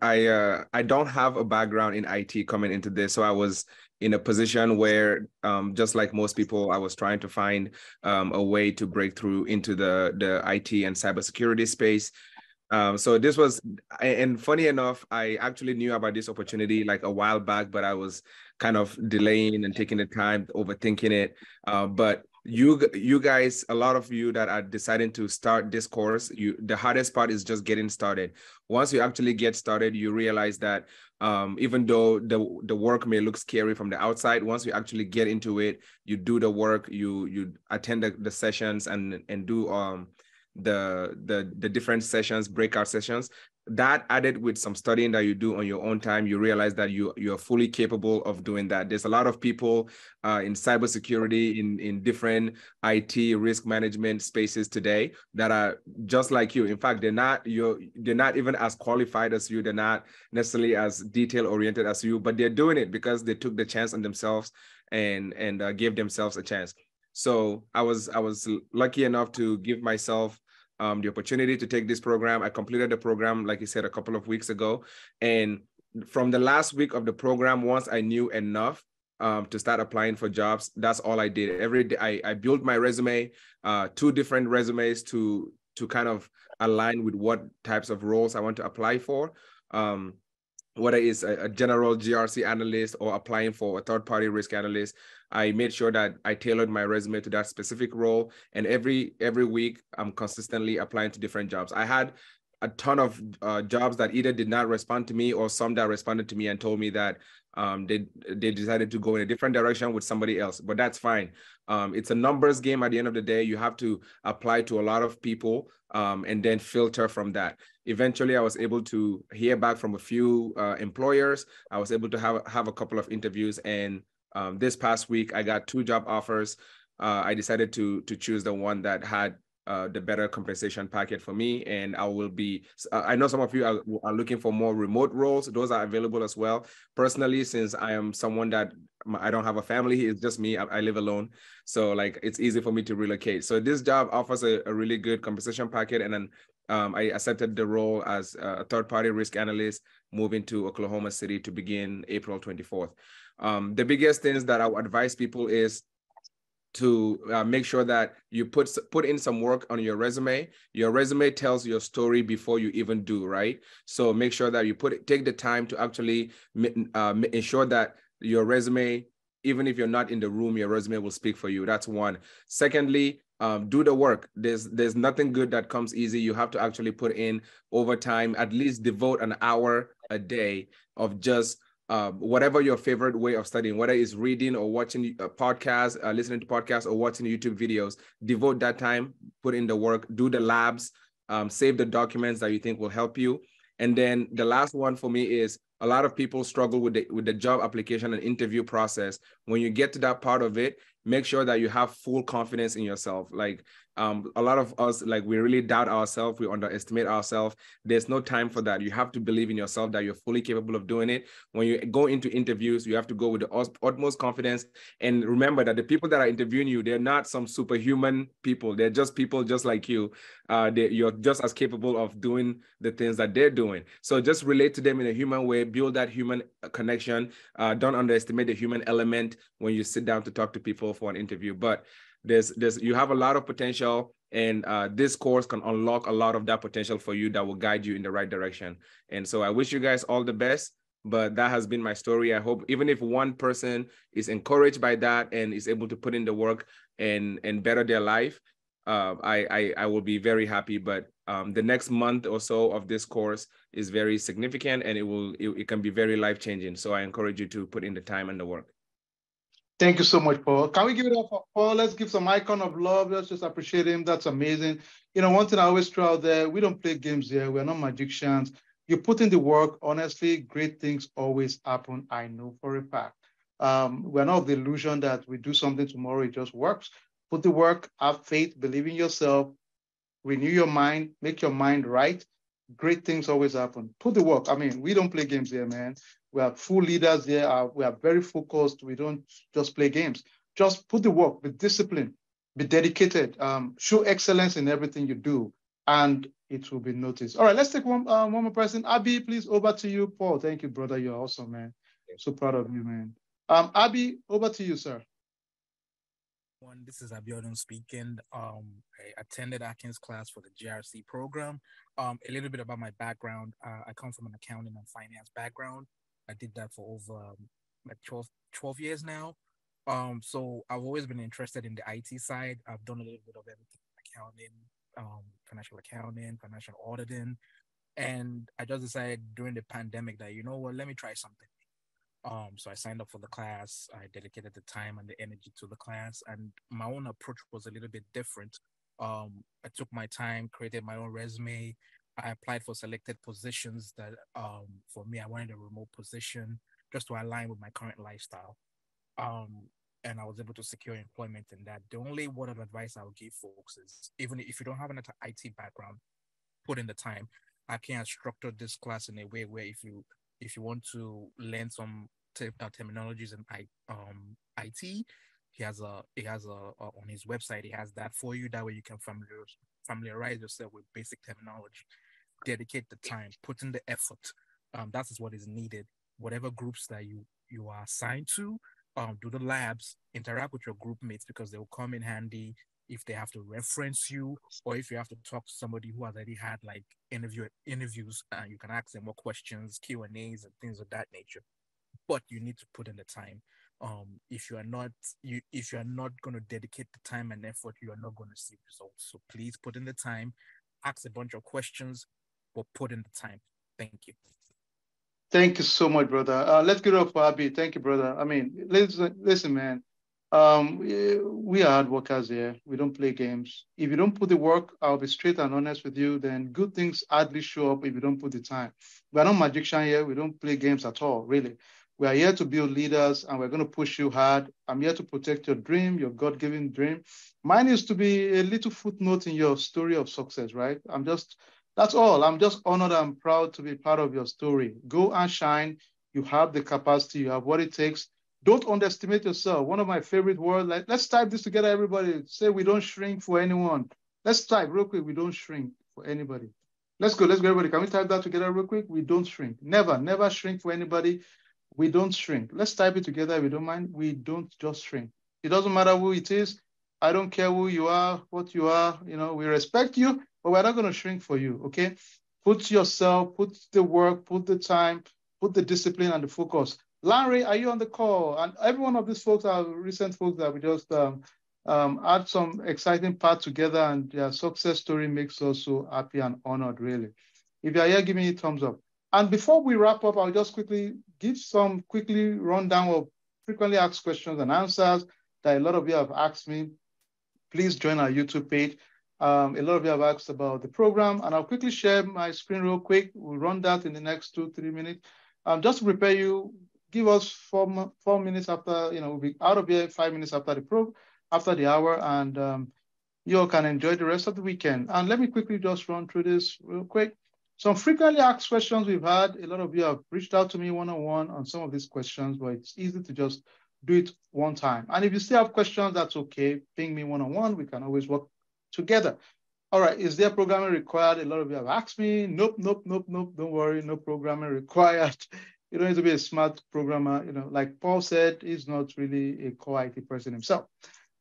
I uh, I don't have a background in I T coming into this, so I was in a position where, um, just like most people, I was trying to find um, a way to break through into the the I T and cybersecurity space. Um, so this was, and funny enough, I actually knew about this opportunity like a while back, but I was kind of delaying and taking the time, overthinking it. Uh, but You you guys, a lot of you that are deciding to start this course, you the hardest part is just getting started. Once you actually get started, you realize that um, even though the the work may look scary from the outside, once you actually get into it, you do the work, you you attend the, the sessions and and do um the, the, the different sessions, breakout sessions. That added with some studying that you do on your own time, you realize that you, you are fully capable of doing that. There's a lot of people uh, in cybersecurity, in, in different I T risk management spaces today that are just like you. In fact, they're not, you're, they're not even as qualified as you. They're not necessarily as detail-oriented as you, but they're doing it because they took the chance on themselves and, and uh, gave themselves a chance. So I was, I was lucky enough to give myself Um, the opportunity to take this program. I completed the program, like you said, a couple of weeks ago. And from the last week of the program, once I knew enough um, to start applying for jobs, that's all I did. Every day I, I built my resume, uh, two different resumes to, to kind of align with what types of roles I want to apply for. Um, whether it's a, a general G R C analyst or applying for a third-party risk analyst, I made sure that I tailored my resume to that specific role. And every every week, I'm consistently applying to different jobs. I had a ton of uh, jobs that either did not respond to me or some that responded to me and told me that um, they, they decided to go in a different direction with somebody else, but that's fine. Um, it's a numbers game at the end of the day. You have to apply to a lot of people um, and then filter from that. Eventually, I was able to hear back from a few uh, employers. I was able to have, have a couple of interviews, and Um, this past week, I got two job offers. Uh, I decided to to choose the one that had uh, the better compensation packet for me, and I will be, uh, I know some of you are, are looking for more remote roles. Those are available as well. Personally, since I am someone that I don't have a family, it's just me, I, I live alone. So like, it's easy for me to relocate. So this job offers a, a really good compensation packet, and then um, I accepted the role as a third-party risk analyst, moving to Oklahoma City to begin April twenty-fourth. Um, the biggest things that I would advise people is to uh, make sure that you put, put in some work on your resume. Your resume tells your story before you even do, right? So make sure that you put take the time to actually uh, ensure that your resume, even if you're not in the room, your resume will speak for you. That's one. Secondly, Um, do the work. There's there's nothing good that comes easy. You have to actually put in overtime, at least devote an hour a day of just uh, whatever your favorite way of studying, whether it's reading or watching a podcast, uh, listening to podcasts or watching YouTube videos. Devote that time, put in the work, do the labs, um, save the documents that you think will help you. And then the last one for me is a lot of people struggle with the, with the job application and interview process. When you get to that part of it, make sure that you have full confidence in yourself. Like um, a lot of us, like we really doubt ourselves. We underestimate ourselves. There's no time for that. You have to believe in yourself that you're fully capable of doing it. When you go into interviews, you have to go with the utmost confidence. And remember that the people that are interviewing you, they're not some superhuman people. They're just people just like you. Uh, they, you're just as capable of doing the things that they're doing. So just relate to them in a human way. Build that human connection. Uh, don't underestimate the human element when you sit down to talk to people for an interview. But there's there's you have a lot of potential, and uh, this course can unlock a lot of that potential for you that will guide you in the right direction. And so I wish you guys all the best, but that has been my story. I hope even if one person is encouraged by that and is able to put in the work and and better their life, uh, I, I, I will be very happy. But um, the next month or so of this course is very significant, and it will it, it can be very life-changing. So I encourage you to put in the time and the work. Thank you so much, Paul. Can we give it up for Paul? Let's give some icon of love. Let's just appreciate him. That's amazing. You know, one thing I always throw out there, we don't play games here. We're not magicians. You put in the work, honestly, great things always happen. I know for a fact. Um, we're not of the illusion that we do something tomorrow, it just works. Put the work, have faith, believe in yourself, renew your mind, make your mind right. Great things always happen. Put the work. I mean, we don't play games here, man. We are full leaders there. We are very focused. We don't just play games. Just put the work, be disciplined, be dedicated, um, show excellence in everything you do, and it will be noticed. All right, let's take one, uh, one more person. Abi, please, over to you. Paul, thank you, brother. You're awesome, man. I'm so proud of you, man. Um, Abi, over to you, sir. One, this is Abiodun speaking. Um, I attended Akin's class for the G R C program. Um, a little bit about my background. Uh, I come from an accounting and finance background. I did that for over um, like twelve, twelve years now. Um, so I've always been interested in the I T side. I've done a little bit of everything, accounting, um, financial accounting, financial auditing. And I just decided during the pandemic that, you know what, well, let me try something. Um, so I signed up for the class. I dedicated the time and the energy to the class. And my own approach was a little bit different. Um, I took my time, created my own resume. I applied for selected positions that, um, for me, I wanted a remote position just to align with my current lifestyle. Um, and I was able to secure employment in that. The only word of advice I would give folks is, even if you don't have an I T background, put in the time. I can structure this class in a way where if you if you want to learn some te- uh, terminologies in I, um, I T, he has a he has a, a on his website, he has that for you. That way you can familiar, familiarize yourself with basic terminology. Dedicate the time, put in the effort. Um, that is what is needed. Whatever groups that you you are assigned to, um, do the labs, interact with your group mates because they will come in handy if they have to reference you or if you have to talk to somebody who has already had like interview interviews and you can ask them more questions, Q and A's and things of that nature. But you need to put in the time. Um, if you are not you if you are not going to dedicate the time and effort, you are not going to see results. So please put in the time, ask a bunch of questions, but put in the time. Thank you. Thank you so much, brother. Uh, let's get up for Abi. Thank you, brother. I mean, listen, listen, man. Um, we are hard workers here. We don't play games. If you don't put the work, I'll be straight and honest with you, then good things hardly show up if you don't put the time. We're not magicians here. We don't play games at all, really. We are here to build leaders and we're going to push you hard. I'm here to protect your dream, your God-given dream. Mine is to be a little footnote in your story of success, right? I'm just, that's all. I'm just honored and proud to be part of your story. Go and shine. You have the capacity. You have what it takes. Don't underestimate yourself. One of my favorite words, like, let's type this together, everybody. Say we don't shrink for anyone. Let's type real quick, we don't shrink for anybody. Let's go, let's go, everybody. Can we type that together real quick? We don't shrink. Never, never shrink for anybody. We don't shrink. Let's type it together if you don't mind. We don't just shrink. It doesn't matter who it is. I don't care who you are, what you are. You know, we respect you, but we're not going to shrink for you, okay? Put yourself, put the work, put the time, put the discipline and the focus. Larry, are you on the call? And every one of these folks are recent folks that we just um, um, add some exciting part together, and their success story makes us so happy and honored, really. If you're here, give me a thumbs up. And before we wrap up, I'll just quickly give some quickly rundown of frequently asked questions and answers that a lot of you have asked me. Please join our YouTube page. Um, a lot of you have asked about the program, and I'll quickly share my screen real quick. We'll run that in the next two, three minutes. Um, just to prepare you, give us four, four minutes after, you know, we'll be out of here five minutes after the probe, after the hour, and um, you all can enjoy the rest of the weekend. And let me quickly just run through this real quick. Some frequently asked questions we've had. A lot of you have reached out to me one-on-one on some of these questions, but it's easy to just do it one time. And if you still have questions, that's okay. Ping me one-on-one. We can always work together. All right, is there programming required? A lot of you have asked me. Nope, nope, nope, nope. Don't worry, no programming required. You don't need to be a smart programmer. You know, like Paul said, he's not really a core I T person himself.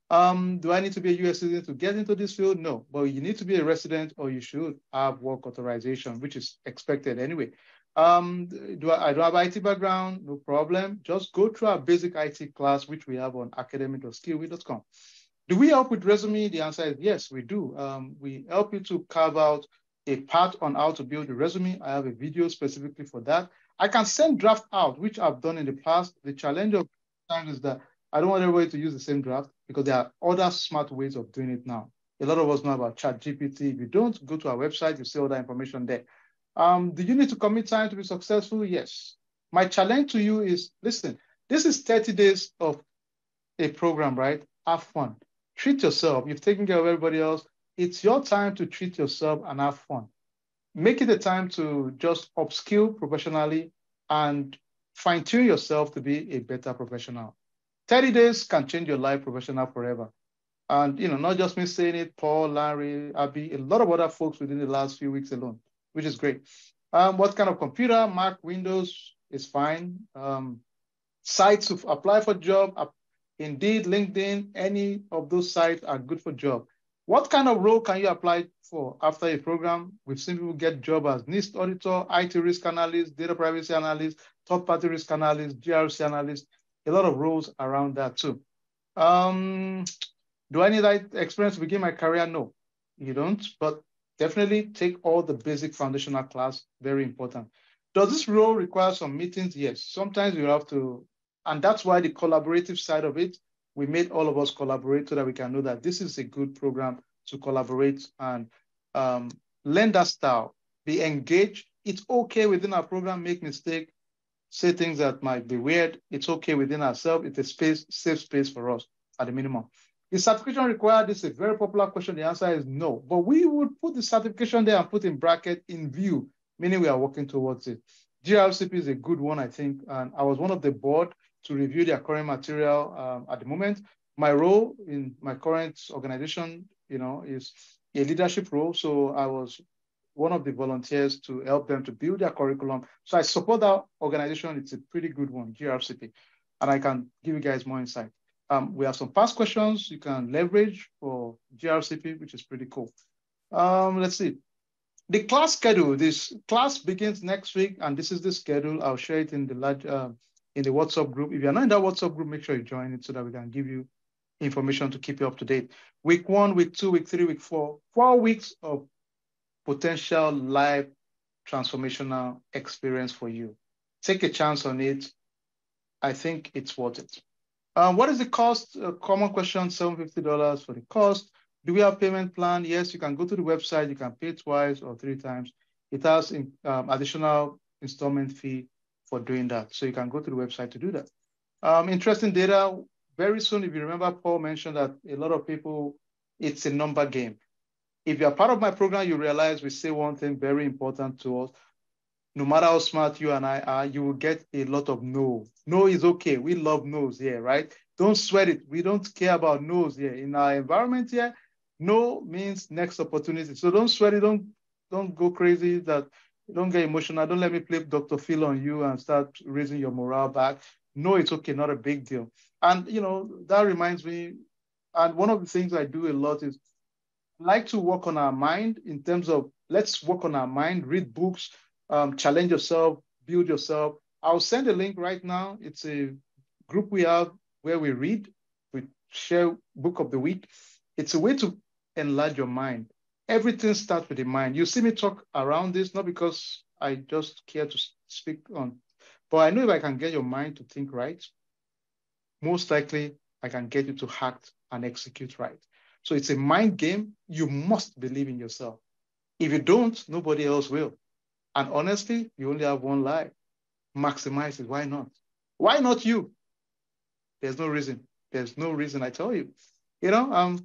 Um, do I need to be a U S citizen to get into this field? No, but you need to be a resident or you should have work authorization, which is expected anyway. Um, do I, I don't have I T background? No problem. Just go through our basic I T class, which we have on academic dot skillweed dot com. Do we help with resume? The answer is yes, we do. Um, we help you to carve out a part on how to build your resume. I have a video specifically for that. I can send draft out, which I've done in the past. The challenge of time is that I don't want everybody to use the same draft because there are other smart ways of doing it now. A lot of us know about ChatGPT. If you don't, go to our website, you see all that information there. Um, do you need to commit time to be successful? Yes. My challenge to you is, listen, this is thirty days of a program, right? Have fun. Treat yourself. You've taken care of everybody else. It's your time to treat yourself and have fun. Make it a time to just upskill professionally and fine-tune yourself to be a better professional. thirty days can change your life professional forever. And, you know, not just me saying it, Paul, Larry, Abby, a lot of other folks within the last few weeks alone, which is great. Um, what kind of computer? Mac, Windows is fine. Um, sites to apply for job, Indeed, LinkedIn, any of those sites are good for job. What kind of role can you apply for after a program? We've seen people get jobs as NIST auditor, I T risk analyst, data privacy analyst, third-party risk analyst, G R C analyst, a lot of roles around that too. Um, do I need that experience to begin my career? No, you don't, but definitely take all the basic foundational class, very important. Does this role require some meetings? Yes, sometimes you have to, and that's why the collaborative side of it, we made all of us collaborate so that we can know that this is a good program to collaborate and um, learn that style, be engaged. It's okay within our program, make mistakes, say things that might be weird. It's okay within ourselves. It's a space, safe space for us at the minimum. Is certification required? This is a very popular question. The answer is no, but we would put the certification there and put in bracket in view, meaning we are working towards it. G R C P is a good one, I think. And I was one of the board to review their current material um, at the moment. My role in my current organization, you know, is a leadership role. So I was one of the volunteers to help them to build their curriculum. So I support that organization. It's a pretty good one, G R C P. And I can give you guys more insight. Um, we have some past questions you can leverage for G R C P, which is pretty cool. Um, let's see. The class schedule, this class begins next week, and this is the schedule. I'll share it in the large, uh, in the WhatsApp group. If you're not in that WhatsApp group, make sure you join it so that we can give you information to keep you up to date. Week one, week two, week three, week four, four weeks of potential live transformational experience for you. Take a chance on it. I think it's worth it. Um, what is the cost? A common question, seven hundred fifty dollars for the cost. Do we have payment plan? Yes, you can go to the website. You can pay twice or three times. It has in, um, additional installment fee for doing that. So you can go to the website to do that. Um, interesting data. Very soon, if you remember, Paul mentioned that a lot of people, it's a number game. If you're part of my program, you realize we say one thing very important to us. No matter how smart you and I are, you will get a lot of no. No is okay. We love no's here, right? Don't sweat it. We don't care about no's here. In our environment here, no means next opportunity. So don't sweat it. Don't, don't go crazy. That, don't get emotional. Don't let me play Doctor Phil on you and start raising your morale back. No, it's okay. Not a big deal. And, you know, that reminds me. And one of the things I do a lot is I like to work on our mind in terms of let's work on our mind, read books, um, challenge yourself, build yourself. I'll send a link right now. It's a group we have where we read, we share book of the week. It's a way to enlarge your mind. Everything starts with the mind. You see me talk around this, not because I just care to speak on, but I know if I can get your mind to think right, most likely I can get you to act and execute right. So it's a mind game. You must believe in yourself. If you don't, nobody else will. And honestly, you only have one life. Maximize it. Why not? Why not you? There's no reason. There's no reason, I tell you. You know, um,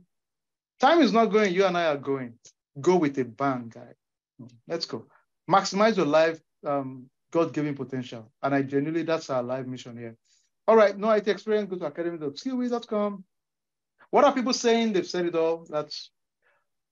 time is not going. You and I are going. Go with a bang, guy. Let's go. Maximize your life, um, God-given potential. And I genuinely, that's our live mission here. All right, no I T experience, go to academy dot skillweed dot com. What are people saying? They've said it all. That's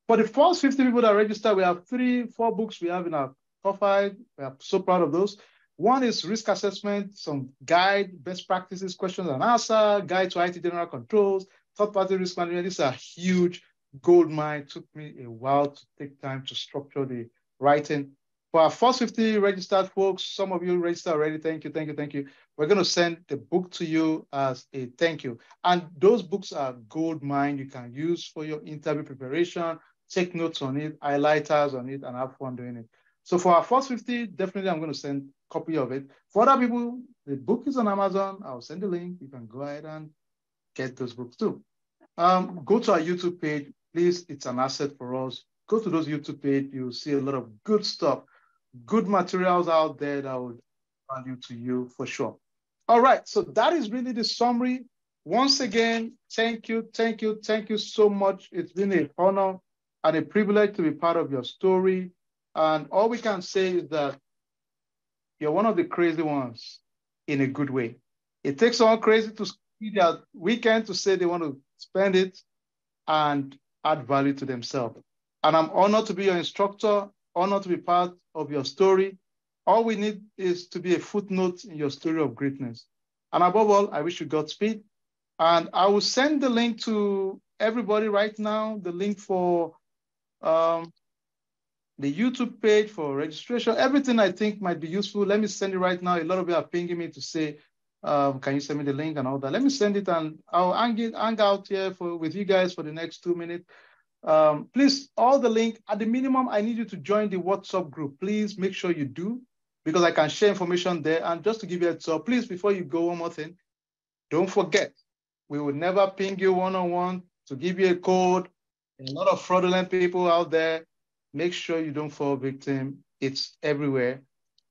for the first fifty people that register, we have three, four books we have in our top five. We are so proud of those. One is risk assessment, some guide, best practices, questions and answer, guide to I T general controls, third-party risk management. These are huge gold mine. Took me a while to take time to structure the writing. For our first fifty registered folks, some of you registered already. Thank you, thank you, thank you. We're going to send the book to you as a thank you. And those books are gold mine you can use for your interview preparation, take notes on it, highlighters on it, and have fun doing it. So for our first fifty, definitely I'm going to send a copy of it. For other people, the book is on Amazon. I'll send the link. You can go ahead and get those books too. Um, go to our YouTube page. Please, it's an asset for us. Go to those YouTube page. You'll see a lot of good stuff. Good materials out there that would value to you for sure. All right, so that is really the summary. Once again, thank you, thank you, thank you so much. It's been an honor and a privilege to be part of your story. And all we can say is that you're one of the crazy ones in a good way. It takes someone crazy to spend their weekend to say they want to spend it and add value to themselves. And I'm honored to be your instructor, honored to be part of your story. All we need is to be a footnote in your story of greatness. And above all, I wish you Godspeed. And I will send the link to everybody right now, the link for um, the YouTube page for registration. Everything I think might be useful. Let me send it right now. A lot of you are pinging me to say, um, can you send me the link and all that? Let me send it and I'll hang, it, hang out here for, with you guys for the next two minutes. Um, please, all the link, at the minimum, I need you to join the WhatsApp group. Please make sure you do, because I can share information there. And just to give you a heads up, please, before you go, one more thing, don't forget, we will never ping you one-on-one to give you a code, A lot of fraudulent people out there. Make sure you don't fall victim. It's everywhere.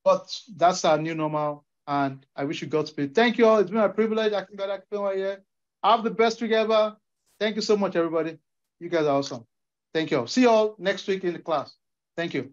But that's our new normal. And I wish you Godspeed. Thank you all. It's been a privilege. I can go back to my year. Have the best week ever. Thank you so much, everybody. You guys are awesome. Thank you all. See you all next week in the class. Thank you.